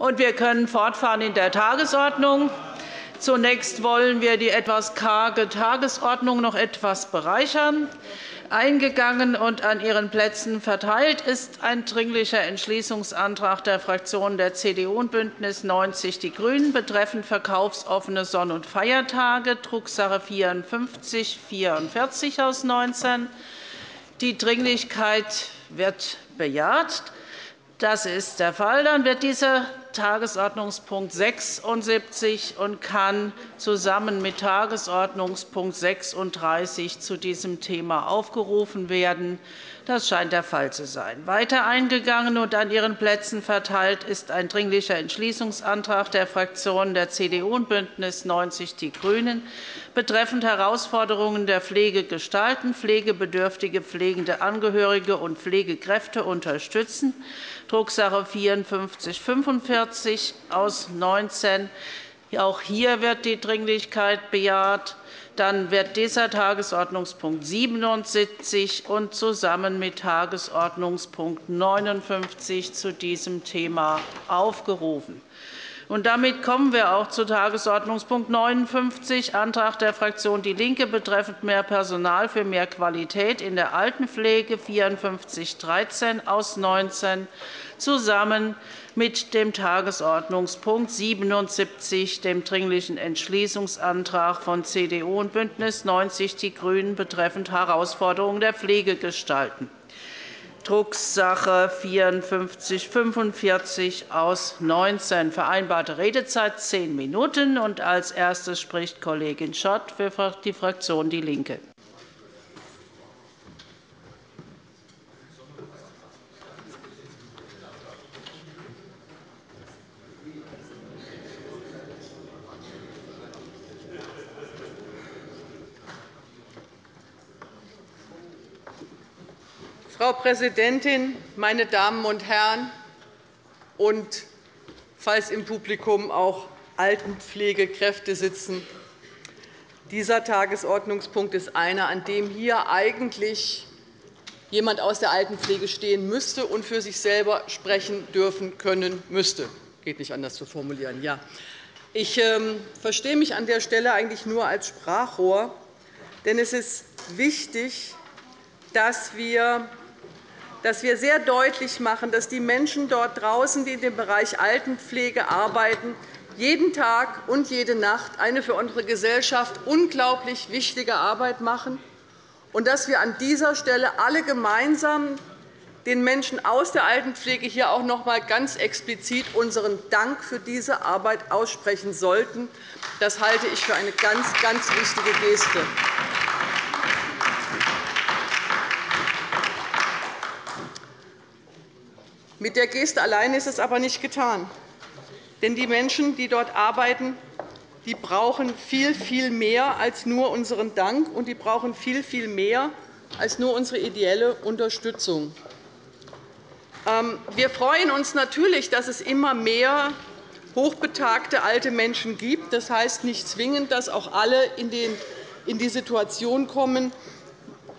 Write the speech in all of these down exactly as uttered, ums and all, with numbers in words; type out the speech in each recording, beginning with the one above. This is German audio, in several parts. Und wir können fortfahren in der Tagesordnung. Zunächst wollen wir die etwas karge Tagesordnung noch etwas bereichern. Eingegangen und an Ihren Plätzen verteilt ist ein Dringlicher Entschließungsantrag der Fraktionen der C D U und BÜNDNIS neunzig/DIE GRÜNEN betreffend verkaufsoffene Sonn- und Feiertage, Drucksache vierundfünfzig vierundvierzig aus neunzehn. Die Dringlichkeit wird bejaht. Das ist der Fall. Dann wird dieser Tagesordnungspunkt sechsundsiebzig und kann zusammen mit Tagesordnungspunkt sechsunddreißig zu diesem Thema aufgerufen werden. Das scheint der Fall zu sein. Weiter eingegangen und an Ihren Plätzen verteilt ist ein Dringlicher Entschließungsantrag der Fraktionen der C D U und BÜNDNIS neunzig/DIE GRÜNEN betreffend Herausforderungen der Pflege gestalten, pflegebedürftige, pflegende Angehörige und Pflegekräfte unterstützen, Drucksache vierundfünfzig fünfundvierzig aus neunzehn. Auch hier wird die Dringlichkeit bejaht. Dann wird dieser Tagesordnungspunkt siebenundsiebzig und zusammen mit Tagesordnungspunkt neunundfünfzig zu diesem Thema aufgerufen. Und damit kommen wir auch zu Tagesordnungspunkt neunundfünfzig, Antrag der Fraktion DIE LINKE betreffend mehr Personal für mehr Qualität in der Altenpflege, vierundfünfzig dreizehn aus neunzehn, zusammen mit dem Tagesordnungspunkt siebenundsiebzig, dem Dringlichen Entschließungsantrag von C D U und BÜNDNIS neunzig/DIE GRÜNEN betreffend Herausforderungen der Pflege gestalten, Drucksache vierundfünfzig fünfundvierzig aus neunzehn. Vereinbarte Redezeit zehn Minuten. Und als Erstes spricht Kollegin Schott für die Fraktion DIE LINKE. Frau Präsidentin, meine Damen und Herren, und falls im Publikum auch Altenpflegekräfte sitzen, dieser Tagesordnungspunkt ist einer, an dem hier eigentlich jemand aus der Altenpflege stehen müsste und für sich selber sprechen dürfen können müsste. Geht nicht anders zu formulieren. Ja. Ich verstehe mich an der Stelle eigentlich nur als Sprachrohr, denn es ist wichtig, dass wir dass wir sehr deutlich machen, dass die Menschen dort draußen, die in dem Bereich Altenpflege arbeiten, jeden Tag und jede Nacht eine für unsere Gesellschaft unglaublich wichtige Arbeit machen und dass wir an dieser Stelle alle gemeinsam den Menschen aus der Altenpflege hier auch noch einmal ganz explizit unseren Dank für diese Arbeit aussprechen sollten. Das halte ich für eine ganz, ganz wichtige Geste. Mit der Geste allein ist es aber nicht getan. Denn die Menschen, die dort arbeiten, die brauchen viel, viel mehr als nur unseren Dank, und die brauchen viel, viel mehr als nur unsere ideelle Unterstützung. Wir freuen uns natürlich, dass es immer mehr hochbetagte alte Menschen gibt. Das heißt nicht zwingend, dass auch alle in die Situation kommen,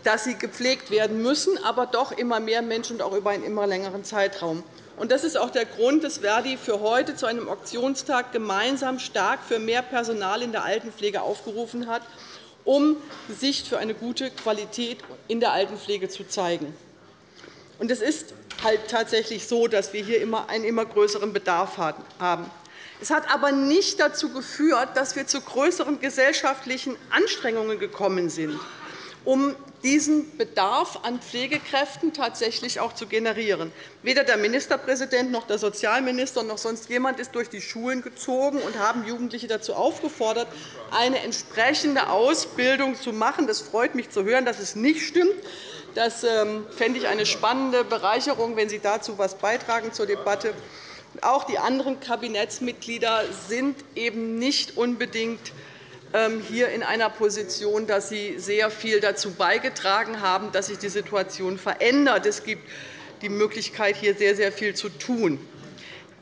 dass sie gepflegt werden müssen, aber doch immer mehr Menschen und auch über einen immer längeren Zeitraum. Das ist auch der Grund, dass Verdi für heute zu einem Auktionstag gemeinsam stark für mehr Personal in der Altenpflege aufgerufen hat, um Gesicht für eine gute Qualität in der Altenpflege zu zeigen. Es ist halt tatsächlich so, dass wir hier einen immer größeren Bedarf haben. Es hat aber nicht dazu geführt, dass wir zu größeren gesellschaftlichen Anstrengungen gekommen sind, um diesen Bedarf an Pflegekräften tatsächlich auch zu generieren. Weder der Ministerpräsident noch der Sozialminister noch sonst jemand ist durch die Schulen gezogen und haben Jugendliche dazu aufgefordert, eine entsprechende Ausbildung zu machen. Das freut mich zu hören, dass es nicht stimmt. Das fände ich eine spannende Bereicherung, wenn Sie dazu etwas beitragen zur Debatte. Auch die anderen Kabinettsmitglieder sind eben nicht unbedingt hier in einer Position, dass Sie sehr viel dazu beigetragen haben, dass sich die Situation verändert. Es gibt die Möglichkeit, hier sehr, sehr viel zu tun.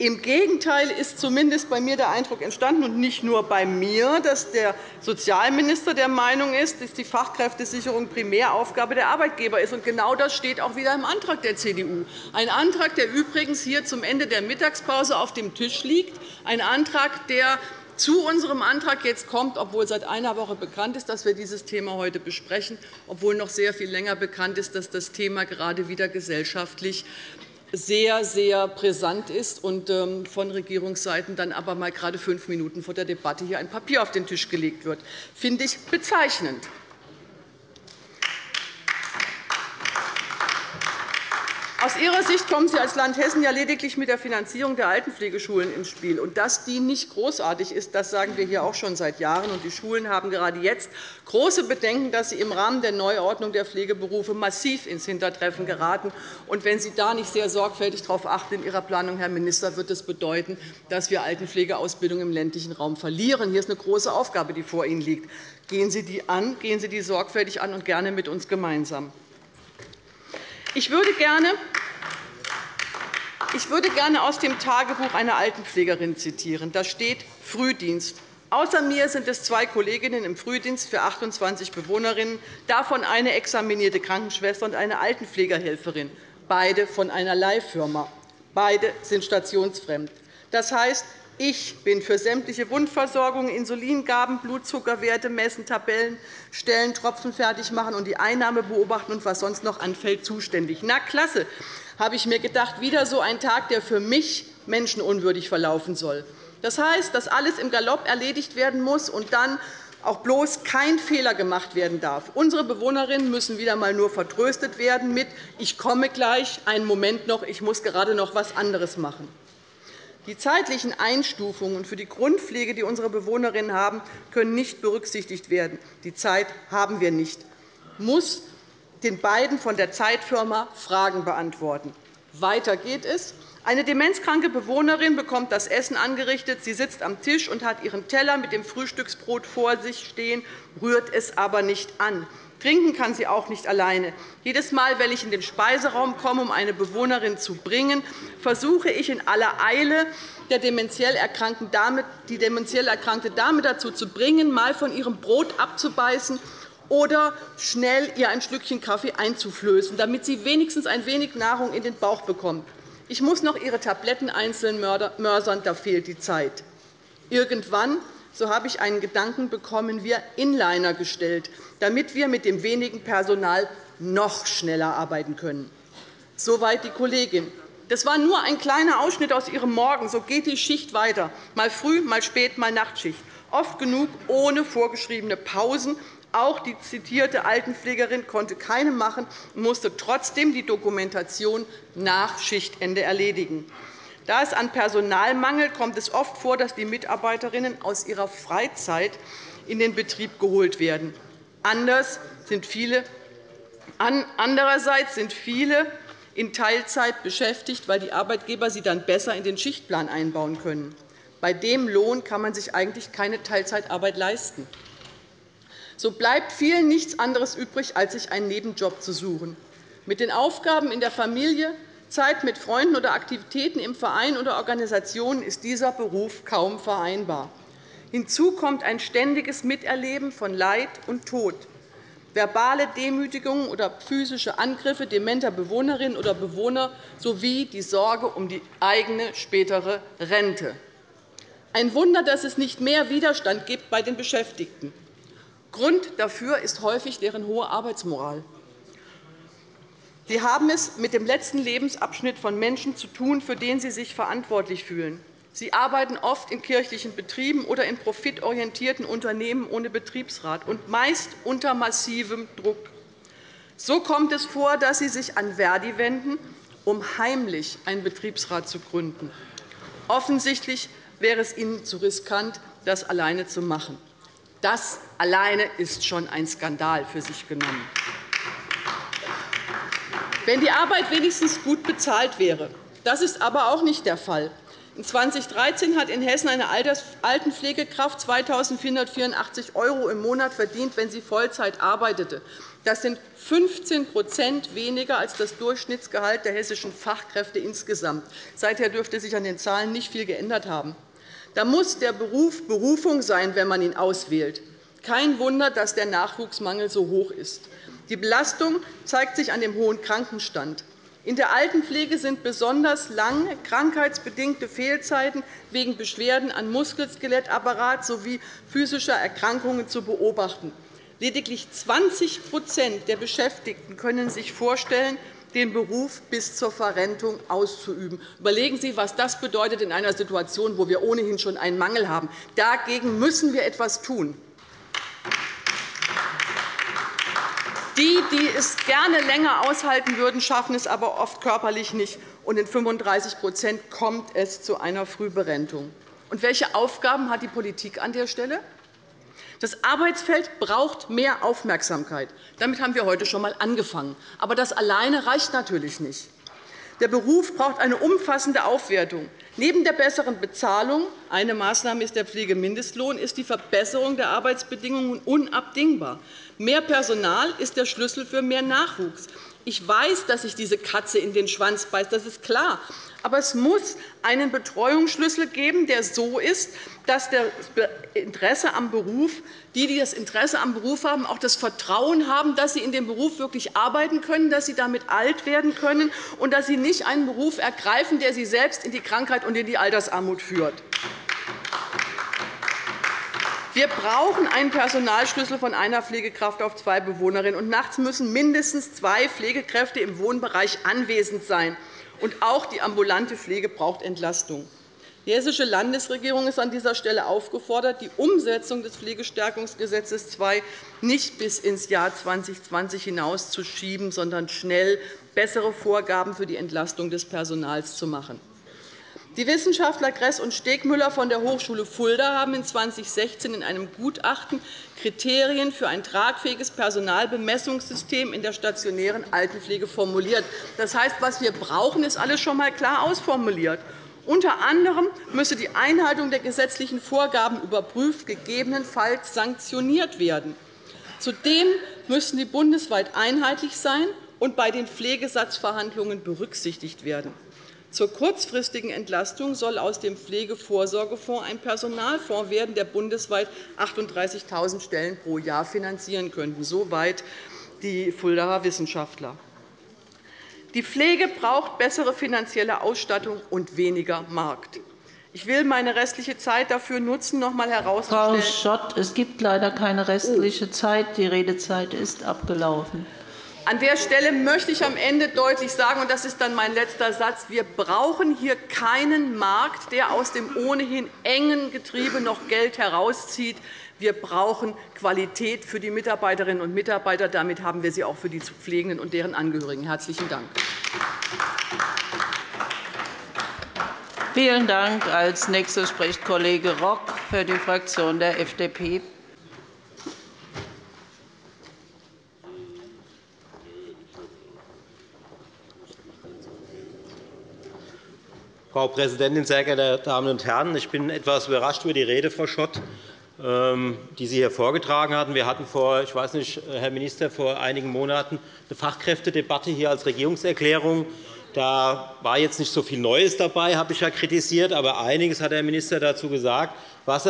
Im Gegenteil ist zumindest bei mir der Eindruck entstanden, und nicht nur bei mir, dass der Sozialminister der Meinung ist, dass die Fachkräftesicherung Primäraufgabe der Arbeitgeber ist. Und genau das steht auch wieder im Antrag der C D U. Ein Antrag, der übrigens hier zum Ende der Mittagspause auf dem Tisch liegt, ein Antrag, der zu unserem Antrag jetzt kommt, obwohl seit einer Woche bekannt ist, dass wir dieses Thema heute besprechen, obwohl noch sehr viel länger bekannt ist, dass das Thema gerade wieder gesellschaftlich sehr, sehr präsent ist und von Regierungsseiten dann aber mal gerade fünf Minuten vor der Debatte hier ein Papier auf den Tisch gelegt wird. Das finde ich bezeichnend. Aus Ihrer Sicht kommen Sie als Land Hessen ja lediglich mit der Finanzierung der Altenpflegeschulen ins Spiel. Und dass die nicht großartig ist, das sagen wir hier auch schon seit Jahren. Und die Schulen haben gerade jetzt große Bedenken, dass sie im Rahmen der Neuordnung der Pflegeberufe massiv ins Hintertreffen geraten. Und wenn Sie da nicht sehr sorgfältig darauf achten in Ihrer Planung, Herr Minister, wird das bedeuten, dass wir Altenpflegeausbildung im ländlichen Raum verlieren. Hier ist eine große Aufgabe, die vor Ihnen liegt. Gehen Sie die an, gehen Sie die sorgfältig an und gerne mit uns gemeinsam. Ich würde gerne ich würde gerne aus dem Tagebuch einer Altenpflegerin zitieren. Da steht Frühdienst. Außer mir sind es zwei Kolleginnen im Frühdienst für achtundzwanzig Bewohnerinnen, davon eine examinierte Krankenschwester und eine Altenpflegerhelferin, beide von einer Leihfirma. Beide sind stationsfremd. Das heißt, ich bin für sämtliche Wundversorgungen, Insulingaben, Blutzuckerwerte messen, Tabellen stellen, Tropfen fertig machen und die Einnahme beobachten und was sonst noch anfällt, zuständig. Na klasse, habe ich mir gedacht, wieder so ein Tag, der für mich menschenunwürdig verlaufen soll. Das heißt, dass alles im Galopp erledigt werden muss und dann auch bloß kein Fehler gemacht werden darf. Unsere Bewohnerinnen müssen wieder einmal nur vertröstet werden mit »Ich komme gleich, einen Moment noch, ich muss gerade noch etwas anderes machen«. Die zeitlichen Einstufungen für die Grundpflege, die unsere Bewohnerinnen haben, können nicht berücksichtigt werden. Die Zeit haben wir nicht. Ich muss den beiden von der Zeitfirma Fragen beantworten. Weiter geht es. Eine demenzkranke Bewohnerin bekommt das Essen angerichtet. Sie sitzt am Tisch und hat ihren Teller mit dem Frühstücksbrot vor sich stehen, rührt es aber nicht an. Trinken kann sie auch nicht alleine. Jedes Mal, wenn ich in den Speiseraum komme, um eine Bewohnerin zu bringen, versuche ich in aller Eile, die demenziell erkrankte Dame dazu zu bringen, mal von ihrem Brot abzubeißen oder schnell ihr ein Schlückchen Kaffee einzuflößen, damit sie wenigstens ein wenig Nahrung in den Bauch bekommt. Ich muss noch ihre Tabletten einzeln mörsern, da fehlt die Zeit. Irgendwann, so habe ich einen Gedanken bekommen, wir Inliner gestellt, damit wir mit dem wenigen Personal noch schneller arbeiten können. Soweit die Kollegin. Das war nur ein kleiner Ausschnitt aus ihrem Morgen. So geht die Schicht weiter, mal früh, mal spät, mal Nachtschicht. Oft genug ohne vorgeschriebene Pausen. Auch die zitierte Altenpflegerin konnte keine machen und musste trotzdem die Dokumentation nach Schichtende erledigen. Da es an Personalmangel kommt es oft vor, dass die Mitarbeiterinnen aus ihrer Freizeit in den Betrieb geholt werden. Anders sind viele, andererseits sind viele in Teilzeit beschäftigt, weil die Arbeitgeber sie dann besser in den Schichtplan einbauen können. Bei dem Lohn kann man sich eigentlich keine Teilzeitarbeit leisten. So bleibt vielen nichts anderes übrig, als sich einen Nebenjob zu suchen. Mit den Aufgaben in der Familie, Zeit mit Freunden oder Aktivitäten im Verein oder Organisationen ist dieser Beruf kaum vereinbar. Hinzu kommt ein ständiges Miterleben von Leid und Tod. Verbale Demütigungen oder physische Angriffe dementer Bewohnerinnen oder Bewohner sowie die Sorge um die eigene spätere Rente. Ein Wunder, dass es nicht mehr Widerstand gibt bei den Beschäftigten. Grund dafür ist häufig deren hohe Arbeitsmoral. Sie haben es mit dem letzten Lebensabschnitt von Menschen zu tun, für den sie sich verantwortlich fühlen. Sie arbeiten oft in kirchlichen Betrieben oder in profitorientierten Unternehmen ohne Betriebsrat und meist unter massivem Druck. So kommt es vor, dass sie sich an Verdi wenden, um heimlich einen Betriebsrat zu gründen. Offensichtlich wäre es ihnen zu riskant, das alleine zu machen. Das alleine ist schon ein Skandal für sich genommen. Wenn die Arbeit wenigstens gut bezahlt wäre. Das ist aber auch nicht der Fall. zweitausenddreizehn hat in Hessen eine Altenpflegekraft zweitausendvierhundertvierundachtzig Euro im Monat verdient, wenn sie Vollzeit arbeitete. Das sind fünfzehn Prozent weniger als das Durchschnittsgehalt der hessischen Fachkräfte insgesamt. Seither dürfte sich an den Zahlen nicht viel geändert haben. Da muss der Beruf Berufung sein, wenn man ihn auswählt. Kein Wunder, dass der Nachwuchsmangel so hoch ist. Die Belastung zeigt sich an dem hohen Krankenstand. In der Altenpflege sind besonders lange krankheitsbedingte Fehlzeiten wegen Beschwerden an Muskel-Skelettapparat sowie physischer Erkrankungen zu beobachten. Lediglich zwanzig Prozent der Beschäftigten können sich vorstellen, den Beruf bis zur Verrentung auszuüben. Überlegen Sie, was das bedeutet in einer Situation, wo wir ohnehin schon einen Mangel haben. Dagegen müssen wir etwas tun. Die, die es gerne länger aushalten würden, schaffen es aber oft körperlich nicht. Und in fünfunddreißig Prozent kommt es zu einer Frühberentung. Und welche Aufgaben hat die Politik an der Stelle? Das Arbeitsfeld braucht mehr Aufmerksamkeit. Damit haben wir heute schon einmal angefangen. Aber das alleine reicht natürlich nicht. Der Beruf braucht eine umfassende Aufwertung. Neben der besseren Bezahlung – eine Maßnahme ist der Pflegemindestlohn – ist die Verbesserung der Arbeitsbedingungen unabdingbar. Mehr Personal ist der Schlüssel für mehr Nachwuchs. Ich weiß, dass sich diese Katze in den Schwanz beißt, das ist klar. Aber es muss einen Betreuungsschlüssel geben, der so ist, dass das Interesse am Beruf, die, die das Interesse am Beruf haben, auch das Vertrauen haben, dass sie in dem Beruf wirklich arbeiten können, dass sie damit alt werden können und dass sie nicht einen Beruf ergreifen, der sie selbst in die Krankheit und in die Altersarmut führt. Wir brauchen einen Personalschlüssel von einer Pflegekraft auf zwei Bewohnerinnen. Und nachts müssen mindestens zwei Pflegekräfte im Wohnbereich anwesend sein. Und auch die ambulante Pflege braucht Entlastung. Die Hessische Landesregierung ist an dieser Stelle aufgefordert, die Umsetzung des Pflegestärkungsgesetzes zwei nicht bis ins Jahr zweitausendzwanzig hinauszuschieben, sondern schnell bessere Vorgaben für die Entlastung des Personals zu machen. Die Wissenschaftler Gress und Stegmüller von der Hochschule Fulda haben in zweitausendsechzehn in einem Gutachten Kriterien für ein tragfähiges Personalbemessungssystem in der stationären Altenpflege formuliert. Das heißt, was wir brauchen, ist alles schon einmal klar ausformuliert. Unter anderem müsse die Einhaltung der gesetzlichen Vorgaben überprüft, gegebenenfalls sanktioniert werden. Zudem müssen die bundesweit einheitlich sein und bei den Pflegesatzverhandlungen berücksichtigt werden. Zur kurzfristigen Entlastung soll aus dem Pflegevorsorgefonds ein Personalfonds werden, der bundesweit achtunddreißigtausend Stellen pro Jahr finanzieren könnte. Soweit die Fuldaer Wissenschaftler. Die Pflege braucht bessere finanzielle Ausstattung und weniger Markt. Ich will meine restliche Zeit dafür nutzen, noch einmal herauszustellen. Frau Schott, es gibt leider keine restliche Zeit. Die Redezeit ist abgelaufen. An der Stelle möchte ich am Ende deutlich sagen, und das ist dann mein letzter Satz, wir brauchen hier keinen Markt, der aus dem ohnehin engen Getriebe noch Geld herauszieht. Wir brauchen Qualität für die Mitarbeiterinnen und Mitarbeiter. Damit haben wir sie auch für die Pflegenden und deren Angehörigen. Herzlichen Dank. Vielen Dank. Als Nächster spricht Kollege Rock für die Fraktion der F D P. Frau Präsidentin, sehr geehrte Damen und Herren! Ich bin etwas überrascht über die Rede, Frau Schott, die Sie hier vorgetragen hatten. Wir hatten vor, ich weiß nicht, Herr Minister, vor einigen Monaten eine Fachkräftedebatte hier als Regierungserklärung. Da war jetzt nicht so viel Neues dabei, habe ich ja kritisiert, aber einiges hat der Minister dazu gesagt, was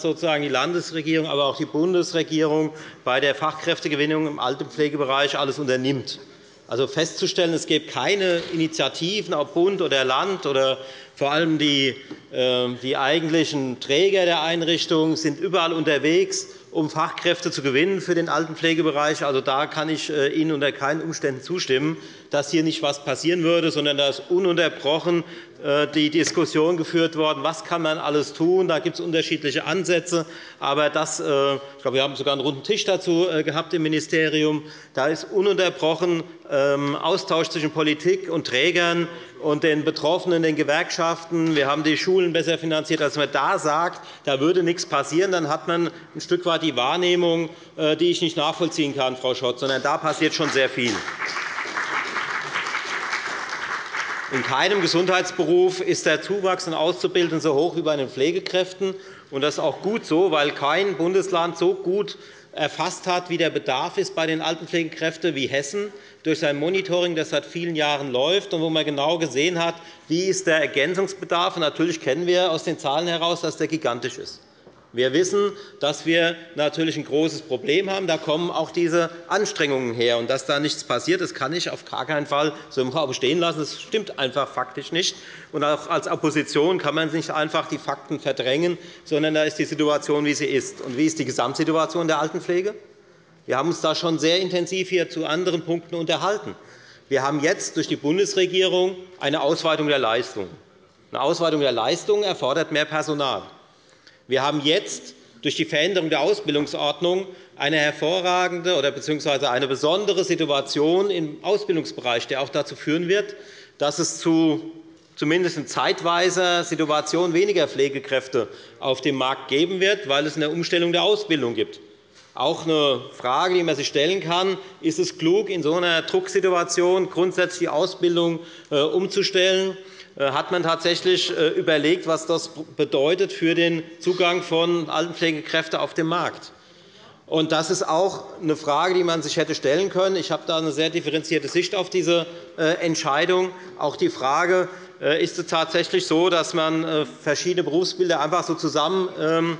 sozusagen die Landesregierung, aber auch die Bundesregierung bei der Fachkräftegewinnung im Altenpflegebereich alles unternimmt. Also festzustellen, es gäbe keine Initiativen auf Bund oder Land oder vor allem die, äh, die eigentlichen Träger der Einrichtungen sind überall unterwegs, um Fachkräfte zu gewinnen für den Altenpflegebereich. Also da kann ich äh, Ihnen unter keinen Umständen zustimmen, dass hier nicht etwas passieren würde, sondern dass ununterbrochen äh, die Diskussion geführt worden, was kann man alles tun. Da gibt es unterschiedliche Ansätze, aber das, äh, ich glaube, wir haben sogar einen runden Tisch dazu äh, gehabt im Ministerium. Da ist ununterbrochen Austausch zwischen Politik und Trägern und den Betroffenen, den Gewerkschaften. Wir haben die Schulen besser finanziert, als man da sagt, da würde nichts passieren. Dann hat man ein Stück weit die Wahrnehmung, die ich nicht nachvollziehen kann, Frau Schott, sondern da passiert schon sehr viel. In keinem Gesundheitsberuf ist der Zuwachs an Auszubildenden so hoch wie bei den Pflegekräften. Und das ist auch gut so, weil kein Bundesland so gut erfasst hat, wie der Bedarf ist bei den Altenpflegekräften wie Hessen, durch sein Monitoring, das seit vielen Jahren läuft und wo man genau gesehen hat, wie ist der Ergänzungsbedarf ist. Natürlich kennen wir aus den Zahlen heraus, dass der gigantisch ist. Wir wissen, dass wir natürlich ein großes Problem haben. Da kommen auch diese Anstrengungen her. Und dass da nichts passiert, das kann ich auf gar keinen Fall so im Raum stehen lassen. Das stimmt einfach faktisch nicht. Und auch als Opposition kann man nicht einfach die Fakten verdrängen, sondern da ist die Situation, wie sie ist. Und wie ist die Gesamtsituation der Altenpflege? Wir haben uns da schon sehr intensiv hier zu anderen Punkten unterhalten. Wir haben jetzt durch die Bundesregierung eine Ausweitung der Leistungen. Eine Ausweitung der Leistungen erfordert mehr Personal. Wir haben jetzt durch die Veränderung der Ausbildungsordnung eine hervorragende oder beziehungsweise eine besondere Situation im Ausbildungsbereich, die auch dazu führen wird, dass es zu zumindest in zeitweiser Situation weniger Pflegekräfte auf dem Markt geben wird, weil es eine Umstellung der Ausbildung gibt. Auch eine Frage, die man sich stellen kann, ist es klug, in so einer Drucksituation grundsätzlich die Ausbildung umzustellen? Hat man tatsächlich überlegt, was das bedeutet für den Zugang von Altenpflegekräften auf den Markt? Und das ist auch eine Frage, die man sich hätte stellen können. Ich habe da eine sehr differenzierte Sicht auf diese Entscheidung. Auch die Frage, ist es tatsächlich so, dass man verschiedene Berufsbilder einfach so zusammenschieben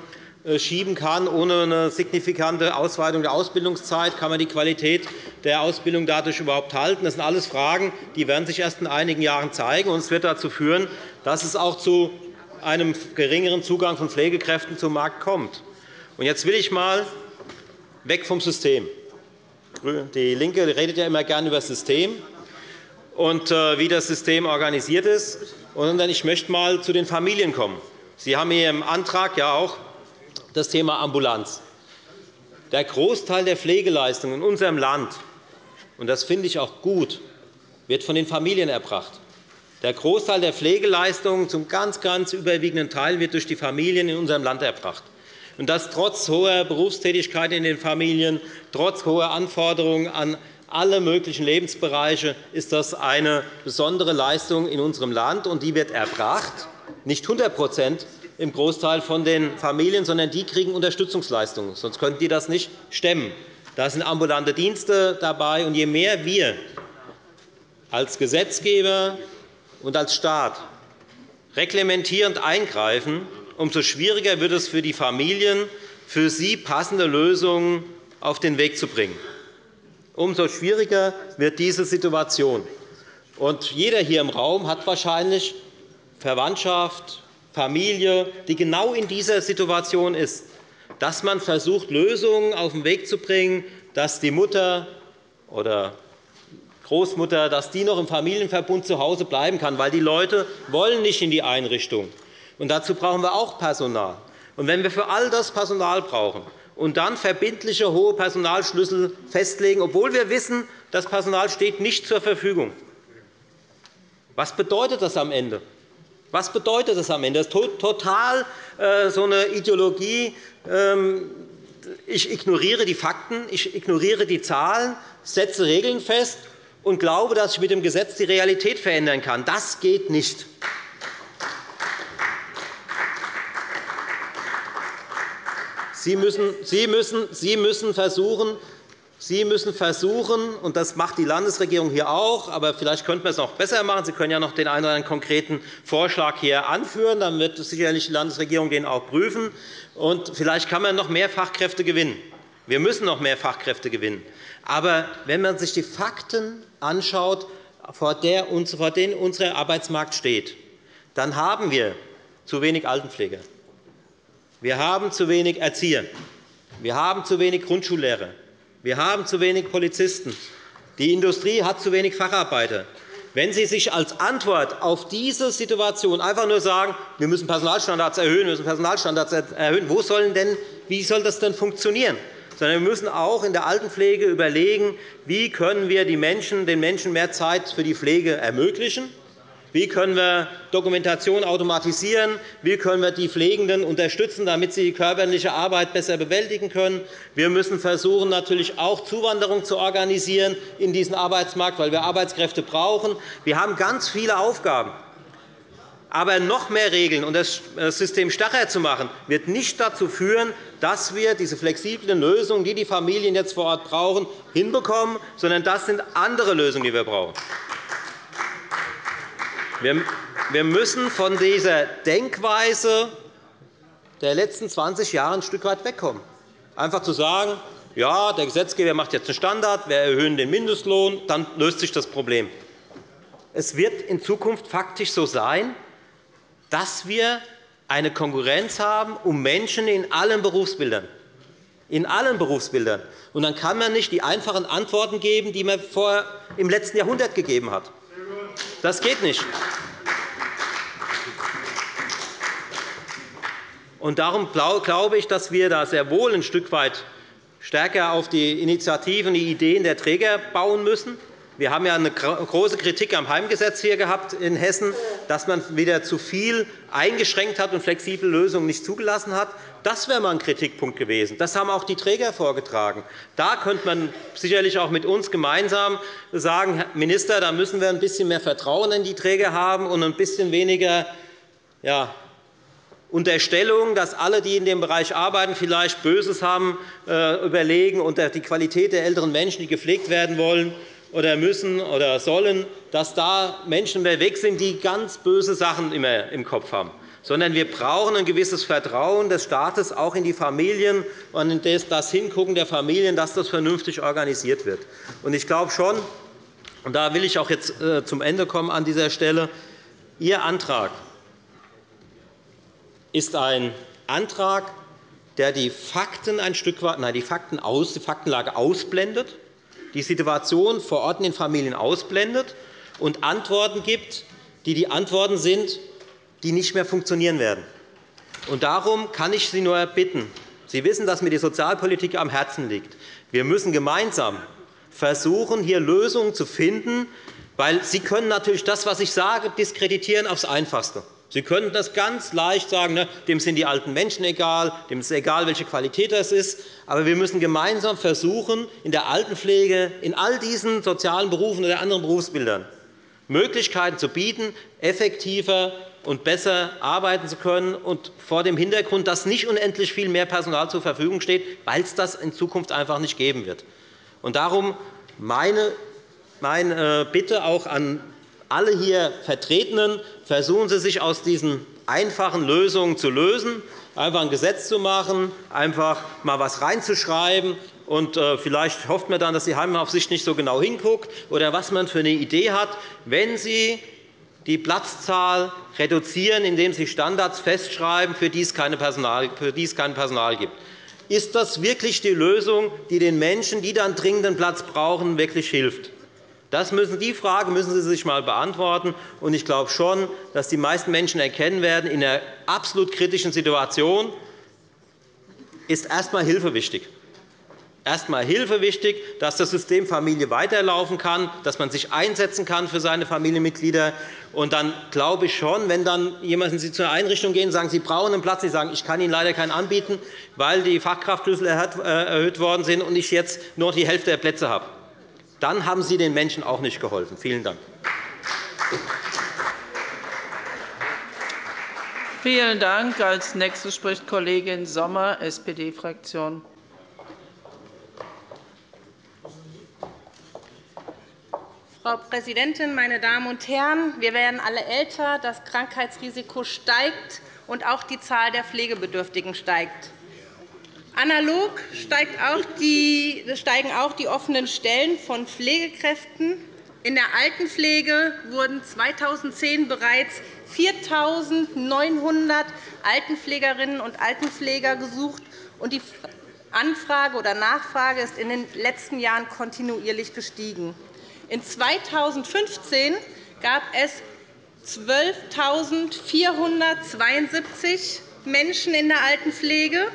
kann, ohne eine signifikante Ausweitung der Ausbildungszeit? Kann man die Qualität der Ausbildung dadurch überhaupt halten? Das sind alles Fragen, die werden sich erst in einigen Jahren zeigen. Und es wird dazu führen, dass es auch zu einem geringeren Zugang von Pflegekräften zum Markt kommt. Und jetzt will ich einmal weg vom System. DIE LINKE redet ja immer gerne über das System und wie das System organisiert ist. Und ich möchte einmal zu den Familien kommen. Sie haben hier im Antrag ja auch das Thema Ambulanz. Der Großteil der Pflegeleistungen in unserem Land, und das finde ich auch gut, wird von den Familien erbracht. Der Großteil der Pflegeleistungen zum ganz, ganz überwiegenden Teil wird durch die Familien in unserem Land erbracht. Und das trotz hoher Berufstätigkeit in den Familien, trotz hoher Anforderungen an alle möglichen Lebensbereiche ist das eine besondere Leistung in unserem Land, und die wird erbracht, nicht hundert Prozent im Großteil von den Familien, sondern die kriegen Unterstützungsleistungen. Sonst könnten die das nicht stemmen. Da sind ambulante Dienste dabei. Und je mehr wir als Gesetzgeber und als Staat reglementierend eingreifen, umso schwieriger wird es für die Familien, für sie passende Lösungen auf den Weg zu bringen. Umso schwieriger wird diese Situation. Und jeder hier im Raum hat wahrscheinlich Verwandtschaft, Familie, die genau in dieser Situation ist, dass man versucht, Lösungen auf den Weg zu bringen, dass die Mutter oder Großmutter, dass die noch im Familienverbund zu Hause bleiben kann, weil die Leute wollen nicht in die Einrichtung. Und dazu brauchen wir auch Personal. Und wenn wir für all das Personal brauchen und dann verbindliche hohe Personalschlüssel festlegen, obwohl wir wissen, das Personal steht nicht zur Verfügung, was bedeutet das am Ende? Was bedeutet das am Ende? Das ist total so eine Ideologie. Ich ignoriere die Fakten, ich ignoriere die Zahlen, setze Regeln fest und glaube, dass ich mit dem Gesetz die Realität verändern kann. Das geht nicht. Sie müssen, Sie müssen, Sie müssen versuchen, Sie müssen versuchen, und das macht die Landesregierung hier auch, aber vielleicht könnte man es noch besser machen. Sie können ja noch den einen oder anderen konkreten Vorschlag hier anführen. Dann wird sicherlich die Landesregierung den auch prüfen. Und vielleicht kann man noch mehr Fachkräfte gewinnen. Wir müssen noch mehr Fachkräfte gewinnen. Aber wenn man sich die Fakten anschaut, vor denen unser Arbeitsmarkt steht, dann haben wir zu wenig Altenpfleger. Wir haben zu wenig Erzieher. Wir haben zu wenig Grundschullehrer. Wir haben zu wenig Polizisten. Die Industrie hat zu wenig Facharbeiter. Wenn Sie sich als Antwort auf diese Situation einfach nur sagen, wir müssen Personalstandards erhöhen, wir müssen Personalstandards erhöhen, wo sollen denn, wie soll das denn funktionieren? Sondern wir müssen auch in der Altenpflege überlegen, wie können wir die Menschen, den Menschen mehr Zeit für die Pflege ermöglichen. Wie können wir Dokumentation automatisieren? Wie können wir die Pflegenden unterstützen, damit sie die körperliche Arbeit besser bewältigen können? Wir müssen versuchen, natürlich auch Zuwanderung zu organisieren in diesen Arbeitsmarkt, weil wir Arbeitskräfte brauchen. Wir haben ganz viele Aufgaben. Aber noch mehr Regeln und das System starrer zu machen, wird nicht dazu führen, dass wir diese flexiblen Lösungen, die die Familien jetzt vor Ort brauchen, hinbekommen, sondern das sind andere Lösungen, die wir brauchen. Wir müssen von dieser Denkweise der letzten zwanzig Jahre ein Stück weit wegkommen. Einfach zu sagen, ja, der Gesetzgeber macht jetzt einen Standard, wir erhöhen den Mindestlohn, dann löst sich das Problem. Es wird in Zukunft faktisch so sein, dass wir eine Konkurrenz haben um Menschen in allen Berufsbildern. In allen Berufsbildern. Und dann kann man nicht die einfachen Antworten geben, die man vor im letzten Jahrhundert gegeben hat. Das geht nicht. Und darum glaube ich, dass wir da sehr wohl ein Stück weit stärker auf die Initiativen, die Ideen der Träger bauen müssen. Wir haben ja eine große Kritik am Heimgesetz hier gehabt in Hessen, dass man wieder zu viel eingeschränkt hat und flexible Lösungen nicht zugelassen hat. Das wäre mal ein Kritikpunkt gewesen. Das haben auch die Träger vorgetragen. Da könnte man sicherlich auch mit uns gemeinsam sagen, Herr Minister, da müssen wir ein bisschen mehr Vertrauen in die Träger haben und ein bisschen weniger ja, Unterstellung, dass alle, die in dem Bereich arbeiten, vielleicht Böses haben, überlegen und die Qualität der älteren Menschen, die gepflegt werden wollen, oder müssen oder sollen, dass da Menschen mehr weg sind, die ganz böse Sachen immer im Kopf haben. Sondern wir brauchen ein gewisses Vertrauen des Staates auch in die Familien und das Hingucken der Familien, dass das vernünftig organisiert wird. Und ich glaube schon, und da will ich auch jetzt zum Ende kommen an dieser Stelle, Ihr Antrag ist ein Antrag, der die Fakten ein Stück weit, nein, die Fakten aus, die Faktenlage ausblendet, die Situation vor Ort in den Familien ausblendet und Antworten gibt, die die Antworten sind, die nicht mehr funktionieren werden. Und darum kann ich Sie nur bitten. Sie wissen, dass mir die Sozialpolitik am Herzen liegt. Wir müssen gemeinsam versuchen, hier Lösungen zu finden, weil Sie können natürlich das, was ich sage, diskreditieren aufs Einfachste. Sie können das ganz leicht sagen, ne, dem sind die alten Menschen egal, dem ist egal, welche Qualität das ist. Aber wir müssen gemeinsam versuchen, in der Altenpflege, in all diesen sozialen Berufen oder anderen Berufsbildern Möglichkeiten zu bieten, effektiver und besser arbeiten zu können, und vor dem Hintergrund, dass nicht unendlich viel mehr Personal zur Verfügung steht, weil es das in Zukunft einfach nicht geben wird. Und darum meine, meine Bitte auch an alle hier Vertretenen, versuchen Sie, sich aus diesen einfachen Lösungen zu lösen, einfach ein Gesetz zu machen, einfach mal etwas reinzuschreiben. Und vielleicht hofft man dann, dass die Heimaufsicht nicht so genau hinguckt oder was man für eine Idee hat. Wenn Sie die Platzzahl reduzieren, indem Sie Standards festschreiben, für die es kein Personal, für die es kein Personal gibt, ist das wirklich die Lösung, die den Menschen, die dann dringenden Platz brauchen, wirklich hilft? Das müssen, die Frage müssen Sie sich einmal beantworten. Und ich glaube schon, dass die meisten Menschen erkennen werden, in einer absolut kritischen Situation ist erst einmal Hilfe wichtig. Erst einmal Hilfe wichtig, dass das System Familie weiterlaufen kann, dass man sich einsetzen kann für seine Familienmitglieder. Und dann glaube ich schon, wenn dann jemanden Sie zur Einrichtung gehen und sagen, Sie brauchen einen Platz, Sie sagen, ich kann Ihnen leider keinen anbieten, weil die Fachkraftschlüssel erhöht worden sind und ich jetzt nur die Hälfte der Plätze habe. Dann haben Sie den Menschen auch nicht geholfen. Vielen Dank. Vielen Dank. Als Nächste spricht Kollegin Sommer, S P D-Fraktion. Frau Präsidentin, meine Damen und Herren! Wir werden alle älter, das Krankheitsrisiko steigt, und auch die Zahl der Pflegebedürftigen steigt. Analog steigen auch die offenen Stellen von Pflegekräften. In der Altenpflege wurden zweitausendzehn bereits viertausendneunhundert Altenpflegerinnen und Altenpfleger gesucht, und die Anfrage oder Nachfrage ist in den letzten Jahren kontinuierlich gestiegen. In zweitausendfünfzehn gab es zwölftausendvierhundertzweiundsiebzig Menschen in der Altenpflege.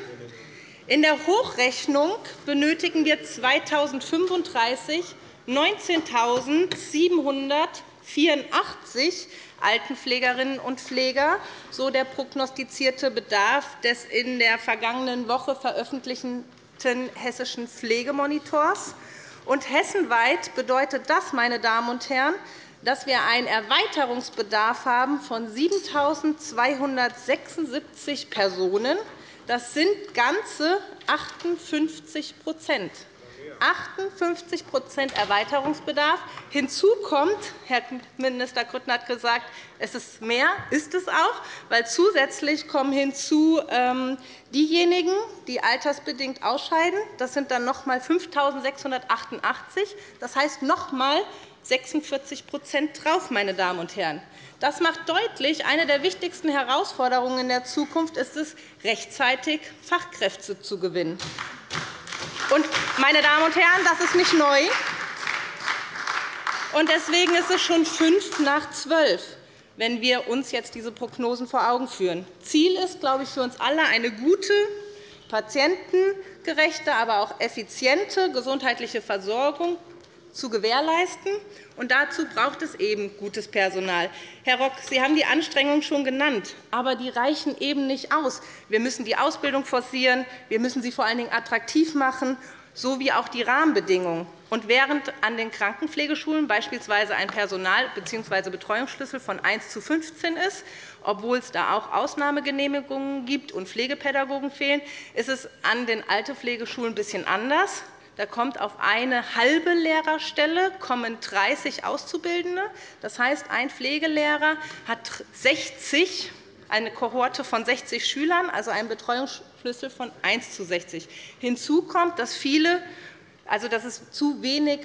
In der Hochrechnung benötigen wir zweitausendfünfunddreißig neunzehntausendsiebenhundertvierundachtzig Altenpflegerinnen und Pfleger, so der prognostizierte Bedarf des in der vergangenen Woche veröffentlichten Hessischen Pflegemonitors. Und hessenweit bedeutet das, meine Damen und Herren, dass wir einen Erweiterungsbedarf haben von siebentausendzweihundertsechsundsiebzig Personen. Das sind ganze achtundfünfzig achtundfünfzig Erweiterungsbedarf. Hinzu kommt, Herr Minister Grüttner hat gesagt, es ist mehr, ist es auch, weil zusätzlich kommen hinzu diejenigen, die altersbedingt ausscheiden. Das sind dann noch einmal fünftausendsechshundertachtundachtzig. Das heißt noch einmal sechsundvierzig drauf, meine Damen und Herren. Das macht deutlich, eine der wichtigsten Herausforderungen in der Zukunft ist es, rechtzeitig Fachkräfte zu gewinnen. Und, meine Damen und Herren, das ist nicht neu. Und deswegen ist es schon fünf nach zwölf, wenn wir uns jetzt diese Prognosen vor Augen führen. Ziel ist, glaube ich, für uns alle eine gute, patientengerechte, aber auch effiziente gesundheitliche Versorgung zu gewährleisten. Und dazu braucht es eben gutes Personal. Herr Rock, Sie haben die Anstrengungen schon genannt, aber die reichen eben nicht aus. Wir müssen die Ausbildung forcieren, wir müssen sie vor allen Dingen attraktiv machen, sowie auch die Rahmenbedingungen. Und während an den Krankenpflegeschulen beispielsweise ein Personal- bzw. Betreuungsschlüssel von eins zu fünfzehn ist, obwohl es da auch Ausnahmegenehmigungen gibt und Pflegepädagogen fehlen, ist es an den Altepflegeschulen ein bisschen anders. Da kommt auf eine halbe Lehrerstelle kommen dreißig Auszubildende. Das heißt, ein Pflegelehrer hat sechzig, eine Kohorte von sechzig Schülern, also einen Betreuungsschlüssel von eins zu sechzig. Hinzu kommt, dass, viele, also dass es zu wenig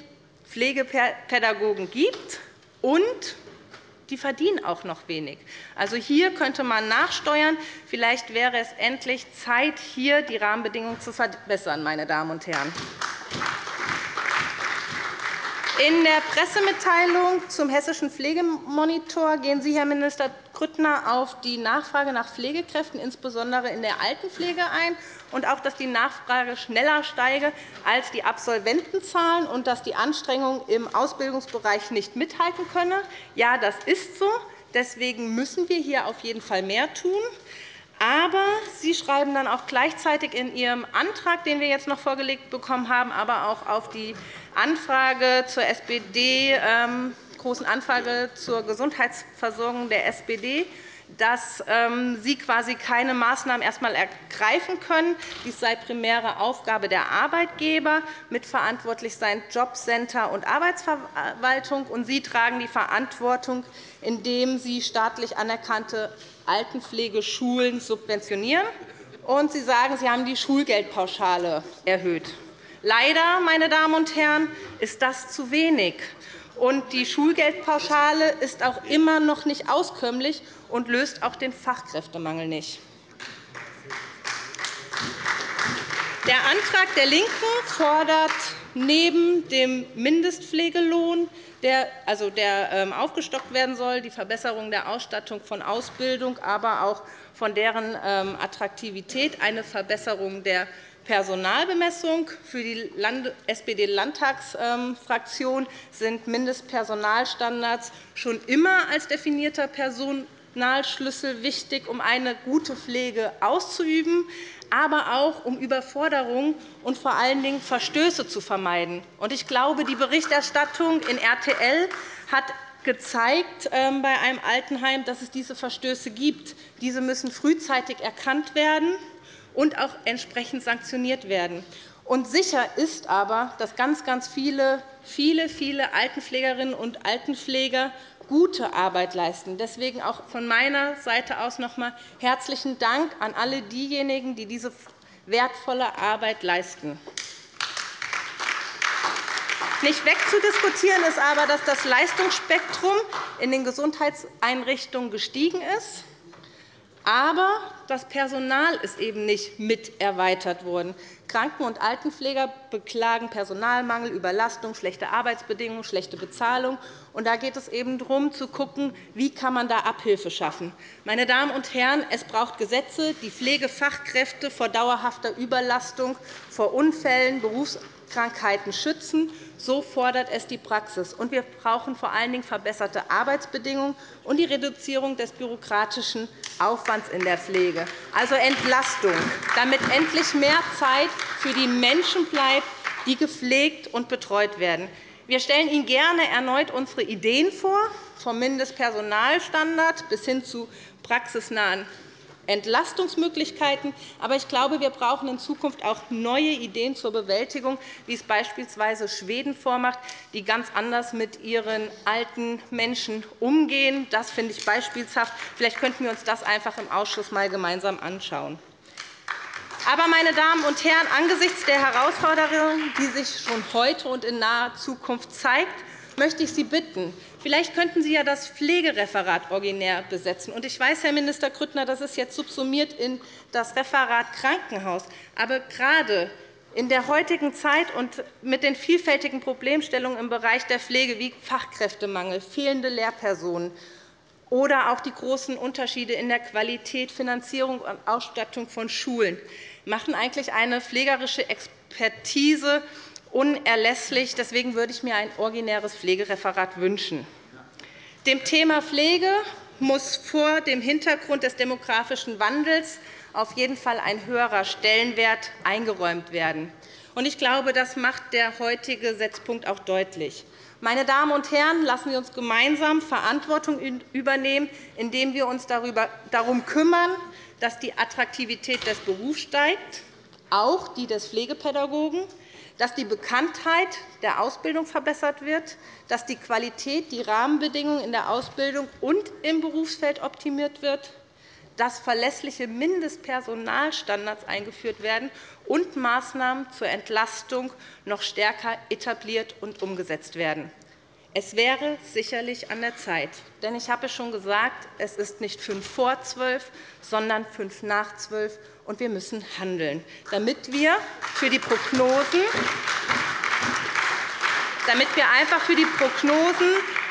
Pflegepädagogen gibt und die verdienen auch noch wenig. Also hier könnte man nachsteuern. Vielleicht wäre es endlich Zeit, hier die Rahmenbedingungen zu verbessern, meine Damen und Herren. In der Pressemitteilung zum Hessischen Pflegemonitor gehen Sie, Herr Minister Grüttner, auf die Nachfrage nach Pflegekräften, insbesondere in der Altenpflege, ein und auch, dass die Nachfrage schneller steige als die Absolventenzahlen und dass die Anstrengungen im Ausbildungsbereich nicht mithalten können. Ja, das ist so. Deswegen müssen wir hier auf jeden Fall mehr tun. Aber Sie schreiben dann auch gleichzeitig in Ihrem Antrag, den wir jetzt noch vorgelegt bekommen haben, aber auch auf die Anfrage zur S P D, ähm, großen Anfrage zur Gesundheitsversorgung der S P D, dass ähm, Sie quasi keine Maßnahmen erst einmal ergreifen können. Dies sei primäre Aufgabe der Arbeitgeber. Mitverantwortlich seien Jobcenter und Arbeitsverwaltung. Und Sie tragen die Verantwortung, indem Sie staatlich anerkannte Altenpflegeschulen subventionieren. Und Sie sagen, Sie haben die Schulgeldpauschale erhöht. Leider, meine Damen und Herren, ist das zu wenig. Und die Schulgeldpauschale ist auch immer noch nicht auskömmlich und löst auch den Fachkräftemangel nicht. Der Antrag der LINKEN fordert neben dem Mindestpflegelohn, der, also der aufgestockt werden soll, die Verbesserung der Ausstattung von Ausbildung, aber auch von deren Attraktivität, eine Verbesserung der Personalbemessung. Für die S P D-Landtagsfraktion sind Mindestpersonalstandards schon immer als definierter Personalschlüssel wichtig, um eine gute Pflege auszuüben, aber auch um Überforderung und vor allen Dingen Verstöße zu vermeiden. Ich glaube, die Berichterstattung in R T L hat gezeigt bei einem Altenheim, dass es diese Verstöße gibt. Diese müssen frühzeitig erkannt werden und auch entsprechend sanktioniert werden. Und sicher ist aber, dass ganz, ganz viele, viele, viele Altenpflegerinnen und Altenpfleger gute Arbeit leisten. Deswegen auch von meiner Seite aus noch einmal herzlichen Dank an alle diejenigen, die diese wertvolle Arbeit leisten. Nicht wegzudiskutieren ist aber, dass das Leistungsspektrum in den Gesundheitseinrichtungen gestiegen ist. Aber das Personal ist eben nicht mit erweitert worden. Kranken- und Altenpfleger beklagen Personalmangel, Überlastung, schlechte Arbeitsbedingungen, schlechte Bezahlung. Und da geht es eben darum, zu schauen, wie kann man da Abhilfe schaffen kann. Meine Damen und Herren, es braucht Gesetze, die Pflegefachkräfte vor dauerhafter Überlastung, vor Unfällen, Berufskrankheiten schützen. So fordert es die Praxis. Und wir brauchen vor allen Dingen verbesserte Arbeitsbedingungen und die Reduzierung des bürokratischen Aufwands in der Pflege, also Entlastung, damit endlich mehr Zeit für die Menschen bleibt, die gepflegt und betreut werden. Wir stellen Ihnen gerne erneut unsere Ideen vor, vom Mindestpersonalstandard bis hin zu praxisnahen Entlastungsmöglichkeiten. Aber ich glaube, wir brauchen in Zukunft auch neue Ideen zur Bewältigung, wie es beispielsweise Schweden vormacht, die ganz anders mit ihren alten Menschen umgehen. Das finde ich beispielhaft. Vielleicht könnten wir uns das einfach im Ausschuss mal gemeinsam anschauen. Aber, meine Damen und Herren, angesichts der Herausforderungen, die sich schon heute und in naher Zukunft zeigt, möchte ich Sie bitten, vielleicht könnten Sie ja das Pflegereferat originär besetzen. Und ich weiß, Herr Minister Grüttner, das ist jetzt subsumiert in das Referat Krankenhaus. Aber gerade in der heutigen Zeit und mit den vielfältigen Problemstellungen im Bereich der Pflege wie Fachkräftemangel, fehlende Lehrpersonen oder auch die großen Unterschiede in der Qualität, Finanzierung und Ausstattung von Schulen machen eigentlich eine pflegerische Expertise unerlässlich. Deswegen würde ich mir ein originäres Pflegereferat wünschen. Dem Thema Pflege muss vor dem Hintergrund des demografischen Wandels auf jeden Fall ein höherer Stellenwert eingeräumt werden. Ich glaube, das macht der heutige Setzpunkt auch deutlich. Meine Damen und Herren, lassen Sie uns gemeinsam Verantwortung übernehmen, indem wir uns darum kümmern, dass die Attraktivität des Berufs steigt, auch die des Pflegepädagogen, dass die Bekanntheit der Ausbildung verbessert wird, dass die Qualität, die Rahmenbedingungen in der Ausbildung und im Berufsfeld optimiert wird, dass verlässliche Mindestpersonalstandards eingeführt werden und Maßnahmen zur Entlastung noch stärker etabliert und umgesetzt werden. Es wäre sicherlich an der Zeit, denn ich habe es schon gesagt, es ist nicht fünf vor zwölf, sondern fünf nach zwölf, und wir müssen handeln, damit wir für die Prognosen, damit wir einfach für die Prognosen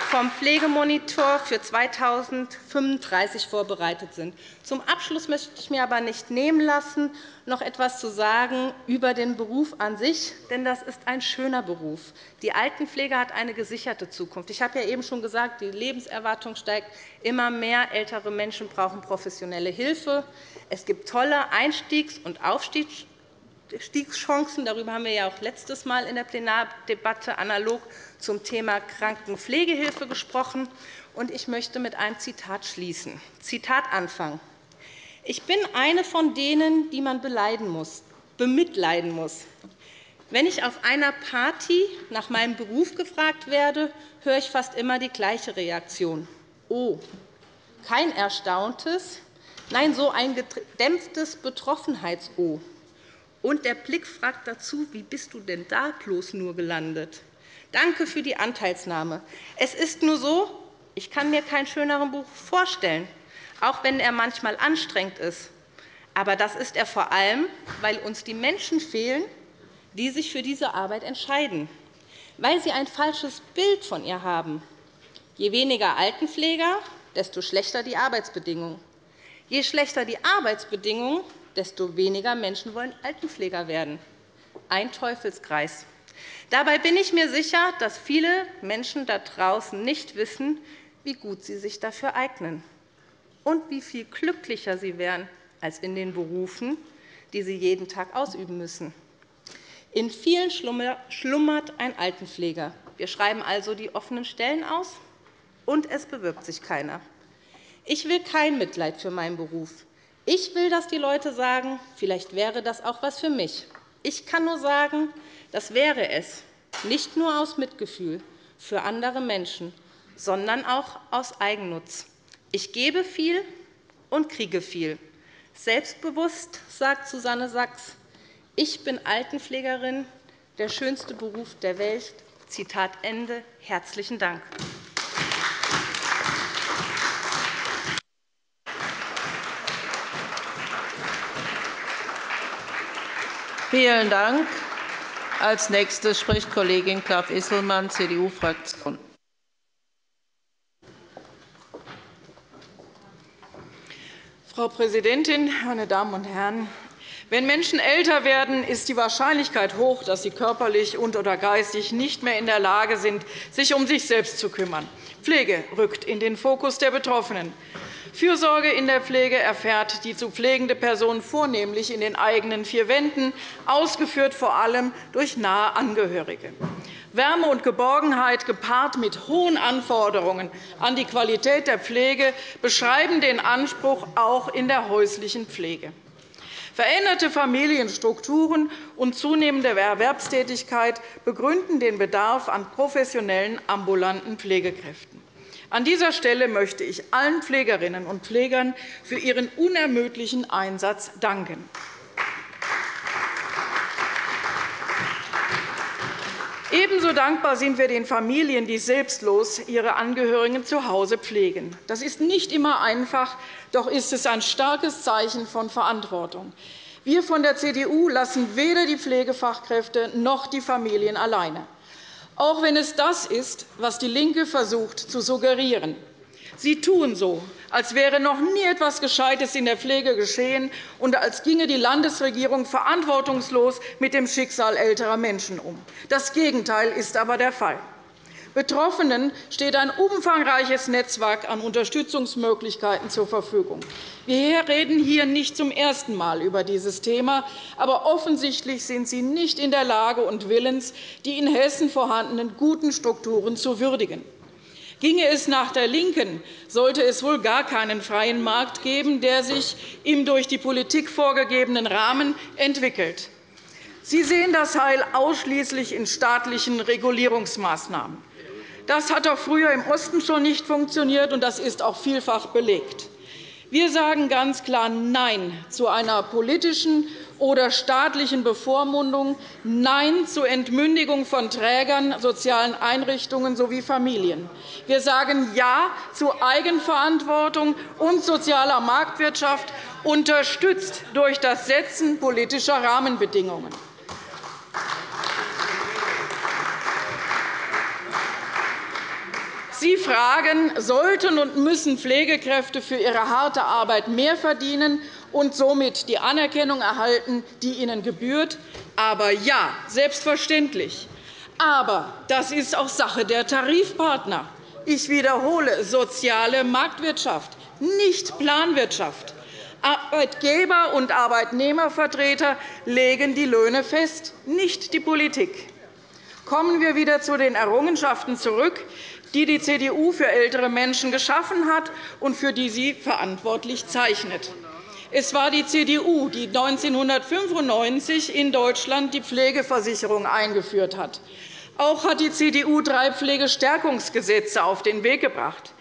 vom Pflegemonitor für zweitausendfünfunddreißig vorbereitet sind. Zum Abschluss möchte ich mir aber nicht nehmen lassen, noch etwas zu sagen über den Beruf an sich, denn das ist ein schöner Beruf. Die Altenpflege hat eine gesicherte Zukunft. Ich habe ja eben schon gesagt, die Lebenserwartung steigt immer mehr. Ältere Menschen brauchen professionelle Hilfe. Es gibt tolle Einstiegs- und Aufstiegschancen. Stiegschancen. Darüber haben wir ja auch letztes Mal in der Plenardebatte analog zum Thema Krankenpflegehilfe gesprochen. Ich möchte mit einem Zitat schließen. Zitat Anfang. Ich bin eine von denen, die man beleiden muss, bemitleiden muss. Wenn ich auf einer Party nach meinem Beruf gefragt werde, höre ich fast immer die gleiche Reaktion. Oh, kein erstauntes, nein, so ein gedämpftes Betroffenheits-Oh. Und der Blick fragt dazu, wie bist du denn da bloß nur gelandet? Danke für die Anteilsnahme. Es ist nur so, ich kann mir keinen schöneren Beruf vorstellen, auch wenn er manchmal anstrengend ist. Aber das ist er vor allem, weil uns die Menschen fehlen, die sich für diese Arbeit entscheiden, weil sie ein falsches Bild von ihr haben. Je weniger Altenpfleger, desto schlechter die Arbeitsbedingungen. Je schlechter die Arbeitsbedingungen, desto weniger Menschen wollen Altenpfleger werden. Ein Teufelskreis. Dabei bin ich mir sicher, dass viele Menschen da draußen nicht wissen, wie gut sie sich dafür eignen und wie viel glücklicher sie wären als in den Berufen, die sie jeden Tag ausüben müssen. In vielen schlummert ein Altenpfleger. Wir schreiben also die offenen Stellen aus, und es bewirbt sich keiner. Ich will kein Mitleid für meinen Beruf. Ich will, dass die Leute sagen, vielleicht wäre das auch etwas für mich. Ich kann nur sagen, das wäre es, nicht nur aus Mitgefühl für andere Menschen, sondern auch aus Eigennutz. Ich gebe viel und kriege viel. Selbstbewusst sagt Susanne Sachs, ich bin Altenpflegerin, der schönste Beruf der Welt. Zitat Ende. Herzlichen Dank. Vielen Dank. Als Nächste spricht Kollegin Klaff-Isselmann, C D U-Fraktion. Frau Präsidentin, meine Damen und Herren! Wenn Menschen älter werden, ist die Wahrscheinlichkeit hoch, dass sie körperlich und oder geistig nicht mehr in der Lage sind, sich um sich selbst zu kümmern. Pflege rückt in den Fokus der Betroffenen. Fürsorge in der Pflege erfährt die zu pflegende Person vornehmlich in den eigenen vier Wänden, ausgeführt vor allem durch nahe Angehörige. Wärme und Geborgenheit gepaart mit hohen Anforderungen an die Qualität der Pflege beschreiben den Anspruch auch in der häuslichen Pflege. Veränderte Familienstrukturen und zunehmende Erwerbstätigkeit begründen den Bedarf an professionellen ambulanten Pflegekräften. An dieser Stelle möchte ich allen Pflegerinnen und Pflegern für ihren unermüdlichen Einsatz danken. Ebenso dankbar sind wir den Familien, die selbstlos ihre Angehörigen zu Hause pflegen. Das ist nicht immer einfach, doch ist es ein starkes Zeichen von Verantwortung. Wir von der C D U lassen weder die Pflegefachkräfte noch die Familien alleine, auch wenn es das ist, was DIE LINKE versucht zu suggerieren. Sie tun so, als wäre noch nie etwas Gescheites in der Pflege geschehen und als ginge die Landesregierung verantwortungslos mit dem Schicksal älterer Menschen um. Das Gegenteil ist aber der Fall. Betroffenen steht ein umfangreiches Netzwerk an Unterstützungsmöglichkeiten zur Verfügung. Wir reden hier nicht zum ersten Mal über dieses Thema, aber offensichtlich sind Sie nicht in der Lage und willens, die in Hessen vorhandenen guten Strukturen zu würdigen. Ginge es nach der LINKEN, sollte es wohl gar keinen freien Markt geben, der sich im durch die Politik vorgegebenen Rahmen entwickelt. Sie sehen das Heil ausschließlich in staatlichen Regulierungsmaßnahmen. Das hat doch früher im Osten schon nicht funktioniert, und das ist auch vielfach belegt. Wir sagen ganz klar Nein zu einer politischen oder staatlichen Bevormundung, Nein zur Entmündigung von Trägern, sozialen Einrichtungen sowie Familien. Wir sagen Ja zu Eigenverantwortung und sozialer Marktwirtschaft, unterstützt durch das Setzen politischer Rahmenbedingungen. Sie fragen, sollten und müssen Pflegekräfte für ihre harte Arbeit mehr verdienen und somit die Anerkennung erhalten, die ihnen gebührt? Aber ja, selbstverständlich. Aber das ist auch Sache der Tarifpartner. Ich wiederhole, soziale Marktwirtschaft, nicht Planwirtschaft. Arbeitgeber- und Arbeitnehmervertreter legen die Löhne fest, nicht die Politik. Kommen wir wieder zu den Errungenschaften zurück, die die C D U für ältere Menschen geschaffen hat und für die sie verantwortlich zeichnet. Es war die C D U, die neunzehnhundertfünfundneunzig in Deutschland die Pflegeversicherung eingeführt hat. Auch hat die C D U drei Pflegestärkungsgesetze auf den Weg gebracht.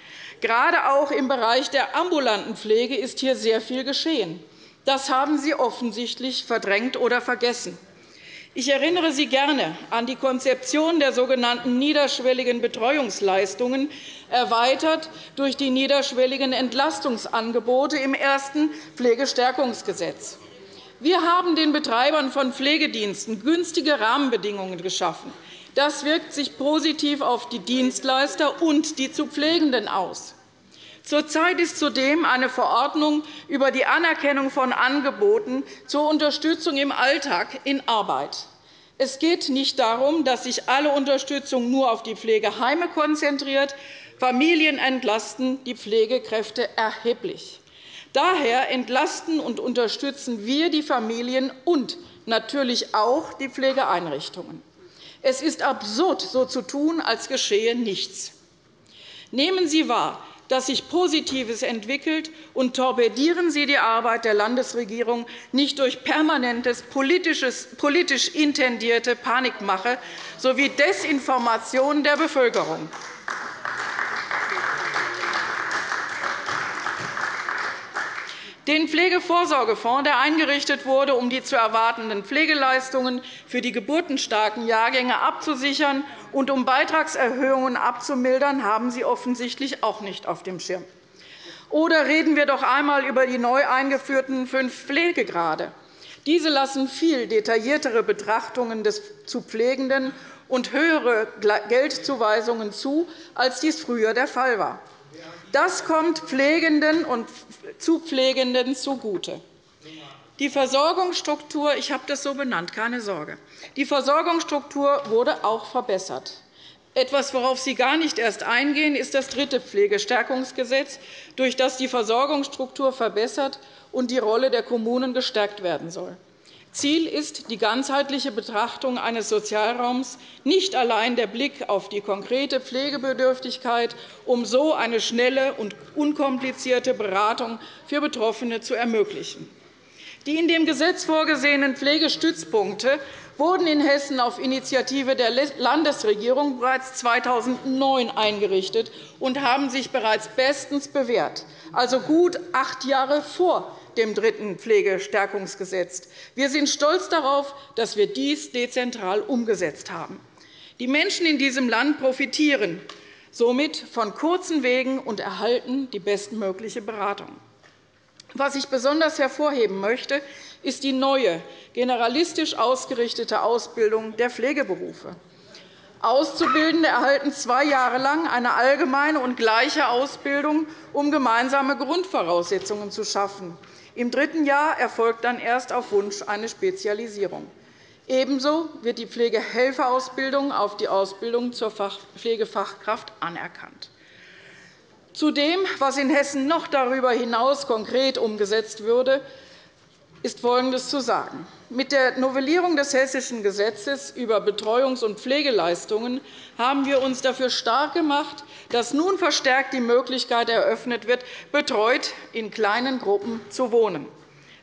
Gerade auch im Bereich der ambulanten Pflege ist hier sehr viel geschehen. Das haben Sie offensichtlich verdrängt oder vergessen. Ich erinnere Sie gerne an die Konzeption der sogenannten niederschwelligen Betreuungsleistungen, erweitert durch die niederschwelligen Entlastungsangebote im ersten Pflegestärkungsgesetz. Wir haben den Betreibern von Pflegediensten günstige Rahmenbedingungen geschaffen. Das wirkt sich positiv auf die Dienstleister und die zu Pflegenden aus. Zurzeit ist zudem eine Verordnung über die Anerkennung von Angeboten zur Unterstützung im Alltag in Arbeit. Es geht nicht darum, dass sich alle Unterstützung nur auf die Pflegeheime konzentriert. Familien entlasten die Pflegekräfte erheblich. Daher entlasten und unterstützen wir die Familien und natürlich auch die Pflegeeinrichtungen. Es ist absurd, so zu tun, als geschehe nichts. Nehmen Sie wahr, dass sich Positives entwickelt, und torpedieren Sie die Arbeit der Landesregierung nicht durch permanentes, politisch intendierte Panikmache sowie Desinformation der Bevölkerung. Den Pflegevorsorgefonds, der eingerichtet wurde, um die zu erwartenden Pflegeleistungen für die geburtenstarken Jahrgänge abzusichern und um Beitragserhöhungen abzumildern, haben Sie offensichtlich auch nicht auf dem Schirm. Oder reden wir doch einmal über die neu eingeführten fünf Pflegegrade. Diese lassen viel detailliertere Betrachtungen des zu Pflegenden und höhere Geldzuweisungen zu, als dies früher der Fall war. Das kommt Pflegenden und zu Pflegenden zugute. Die Versorgungsstruktur, ich habe das so benannt, keine Sorge. Die Versorgungsstruktur wurde auch verbessert. Etwas, worauf Sie gar nicht erst eingehen, ist das dritte Pflegestärkungsgesetz, durch das die Versorgungsstruktur verbessert und die Rolle der Kommunen gestärkt werden soll. Ziel ist die ganzheitliche Betrachtung eines Sozialraums, nicht allein der Blick auf die konkrete Pflegebedürftigkeit, um so eine schnelle und unkomplizierte Beratung für Betroffene zu ermöglichen. Die in dem Gesetz vorgesehenen Pflegestützpunkte wurden in Hessen auf Initiative der Landesregierung bereits zweitausendneun eingerichtet und haben sich bereits bestens bewährt, also gut acht Jahre vor dem dritten Pflegestärkungsgesetz. Wir sind stolz darauf, dass wir dies dezentral umgesetzt haben. Die Menschen in diesem Land profitieren somit von kurzen Wegen und erhalten die bestmögliche Beratung. Was ich besonders hervorheben möchte, ist die neue, generalistisch ausgerichtete Ausbildung der Pflegeberufe. Auszubildende erhalten zwei Jahre lang eine allgemeine und gleiche Ausbildung, um gemeinsame Grundvoraussetzungen zu schaffen. Im dritten Jahr erfolgt dann erst auf Wunsch eine Spezialisierung. Ebenso wird die Pflegehelferausbildung auf die Ausbildung zur Pflegefachkraft anerkannt. Zu dem, was in Hessen noch darüber hinaus konkret umgesetzt würde, ist Folgendes zu sagen. Mit der Novellierung des Hessischen Gesetzes über Betreuungs- und Pflegeleistungen haben wir uns dafür stark gemacht, dass nun verstärkt die Möglichkeit eröffnet wird, betreut in kleinen Gruppen zu wohnen.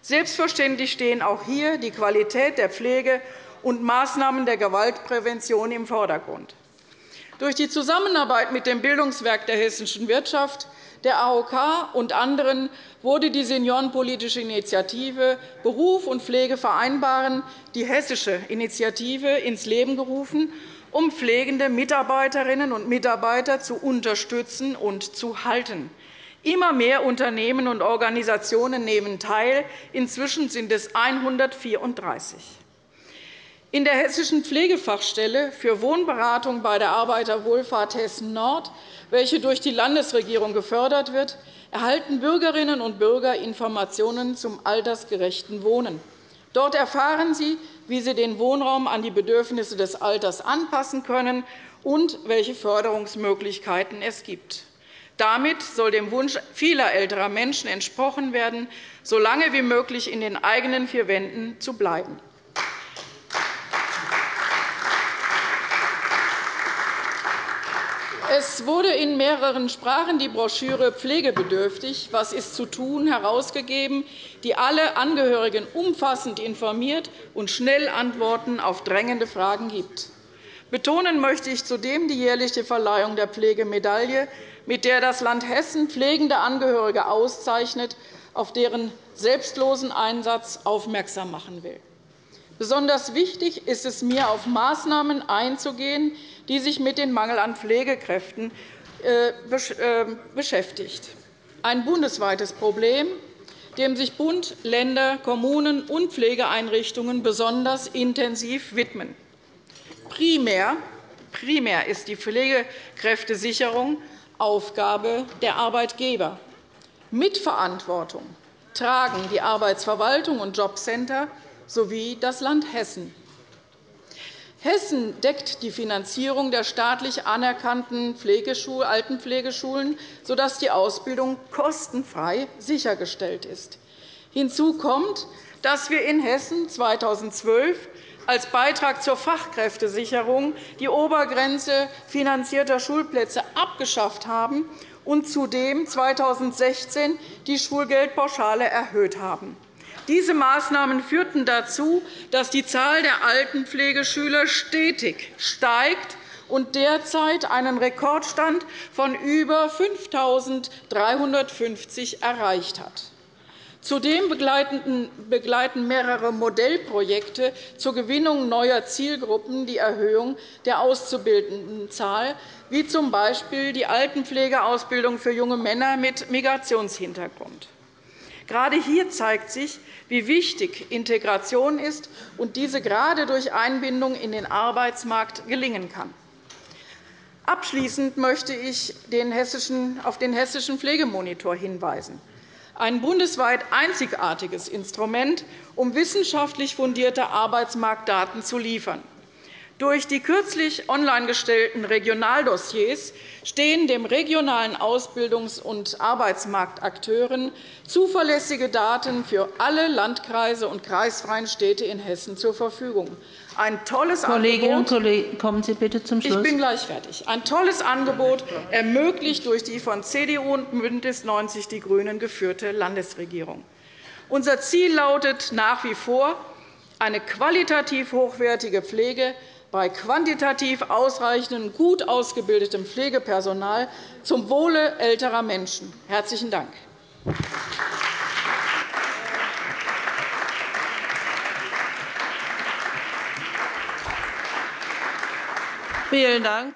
Selbstverständlich stehen auch hier die Qualität der Pflege und Maßnahmen der Gewaltprävention im Vordergrund. Durch die Zusammenarbeit mit dem Bildungswerk der hessischen Wirtschaft, der A O K und anderen wurde die seniorenpolitische Initiative Beruf und Pflege vereinbaren, die hessische Initiative, ins Leben gerufen, um pflegende Mitarbeiterinnen und Mitarbeiter zu unterstützen und zu halten. Immer mehr Unternehmen und Organisationen nehmen teil. Inzwischen sind es hundertvierunddreißig. In der Hessischen Pflegefachstelle für Wohnberatung bei der Arbeiterwohlfahrt Hessen Nord, welche durch die Landesregierung gefördert wird, erhalten Bürgerinnen und Bürger Informationen zum altersgerechten Wohnen. Dort erfahren sie, wie sie den Wohnraum an die Bedürfnisse des Alters anpassen können und welche Förderungsmöglichkeiten es gibt. Damit soll dem Wunsch vieler älterer Menschen entsprochen werden, so lange wie möglich in den eigenen vier Wänden zu bleiben. Es wurde in mehreren Sprachen die Broschüre Pflegebedürftig – Was ist zu tun? herausgegeben, die alle Angehörigen umfassend informiert und schnell Antworten auf drängende Fragen gibt. Betonen möchte ich zudem die jährliche Verleihung der Pflegemedaille, mit der das Land Hessen pflegende Angehörige auszeichnet, auf deren selbstlosen Einsatz aufmerksam machen will. Besonders wichtig ist es mir, auf Maßnahmen einzugehen, die sich mit dem Mangel an Pflegekräften beschäftigt. Ein bundesweites Problem, dem sich Bund, Länder, Kommunen und Pflegeeinrichtungen besonders intensiv widmen. Primär ist die Pflegekräftesicherung Aufgabe der Arbeitgeber. Mit Verantwortung tragen die Arbeitsverwaltung und Jobcenter sowie das Land Hessen. Hessen deckt die Finanzierung der staatlich anerkannten Altenpflegeschulen, sodass die Ausbildung kostenfrei sichergestellt ist. Hinzu kommt, dass wir in Hessen zweitausendzwölf als Beitrag zur Fachkräftesicherung die Obergrenze finanzierter Schulplätze abgeschafft haben und zudem zweitausendsechzehn die Schulgeldpauschale erhöht haben. Diese Maßnahmen führten dazu, dass die Zahl der Altenpflegeschüler stetig steigt und derzeit einen Rekordstand von über fünftausenddreihundertfünfzig erreicht hat. Zudem begleiten mehrere Modellprojekte zur Gewinnung neuer Zielgruppen die Erhöhung der Auszubildendenzahl, wie z. B. die Altenpflegeausbildung für junge Männer mit Migrationshintergrund. Gerade hier zeigt sich, wie wichtig Integration ist und diese gerade durch Einbindung in den Arbeitsmarkt gelingen kann. Abschließend möchte ich auf den Hessischen Pflegemonitor hinweisen, ein bundesweit einzigartiges Instrument, um wissenschaftlich fundierte Arbeitsmarktdaten zu liefern. Durch die kürzlich online gestellten Regionaldossiers stehen dem regionalen Ausbildungs- und Arbeitsmarktakteuren zuverlässige Daten für alle Landkreise und kreisfreien Städte in Hessen zur Verfügung. Ein tolles Kolleginnen Angebot, und Kollegen, kommen Sie bitte zum Schluss. Ich bin gleich fertig. Ein tolles Angebot, ermöglicht durch die von C D U und BÜNDNIS neunzig die GRÜNEN geführte Landesregierung. Unser Ziel lautet nach wie vor eine qualitativ hochwertige Pflege bei quantitativ ausreichendem, gut ausgebildetem Pflegepersonal zum Wohle älterer Menschen. – Herzlichen Dank. Vielen Dank.